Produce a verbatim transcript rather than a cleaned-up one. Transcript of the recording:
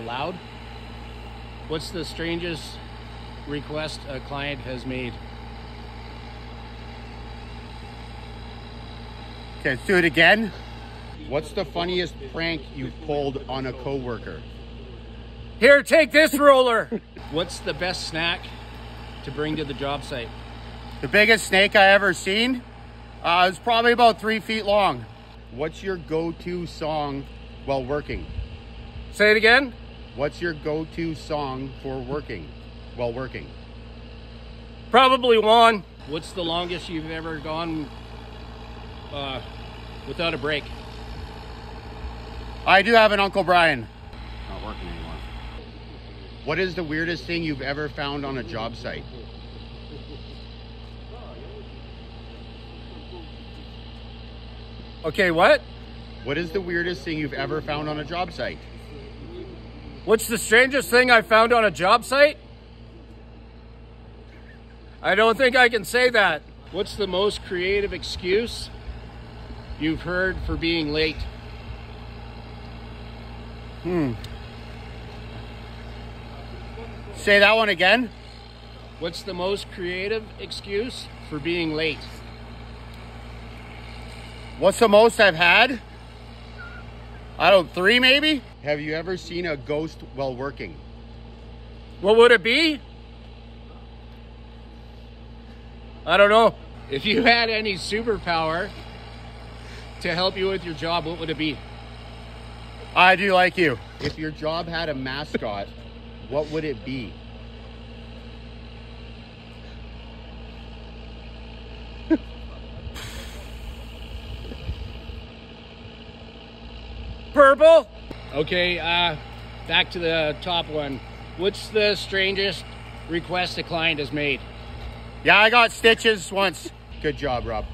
allowed. What's the strangest request a client has made? Okay, let's do it again. What's the funniest prank you've pulled on a coworker? Here, take this roller. What's the best snack to bring to the job site? The biggest snake I ever seen. Uh, it's probably about three feet long. What's your go-to song while working? Say it again. What's your go-to song for working, while working? Probably Juan. What's the longest you've ever gone uh, without a break? I do have an Uncle Brian. Not working anymore. What is the weirdest thing you've ever found on a job site? Okay, what? What is the weirdest thing you've ever found on a job site? What's the strangest thing I found on a job site? I don't think I can say that. What's the most creative excuse you've heard for being late? Hmm. Say that one again. What's the most creative excuse for being late? What's the most I've had? I don't, three maybe? Have you ever seen a ghost while working? What would it be? I don't know. If you had any superpower to help you with your job, what would it be? I do like you. If your job had a mascot, what would it be? Purple. Okay, uh, back to the top one. What's the strangest request a client has made? Yeah, I got stitches once. Good job, Rob.